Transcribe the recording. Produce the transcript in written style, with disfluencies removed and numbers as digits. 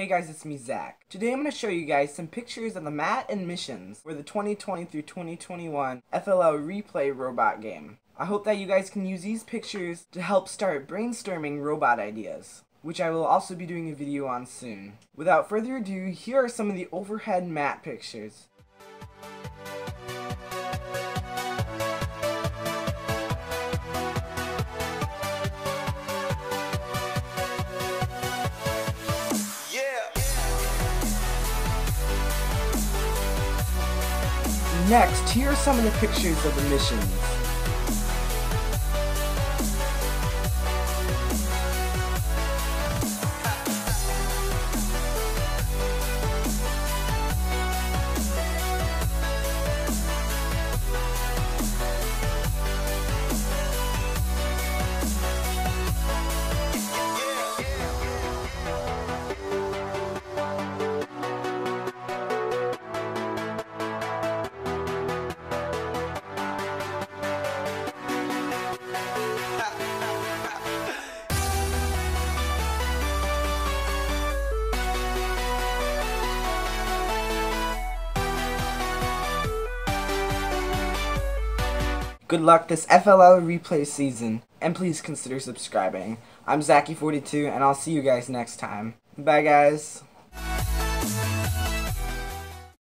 Hey guys, it's me, Zach. Today I'm going to show you guys some pictures of the mat and missions for the 2020 through 2021 FLL RePLAY robot game. I hope that you guys can use these pictures to help start brainstorming robot ideas, which I will also be doing a video on soon. Without further ado, here are some of the overhead mat pictures. Next, here are some of the pictures of the missions. Good luck this FLL replay season, and please consider subscribing. I'm Zachy42, and I'll see you guys next time. Bye, guys.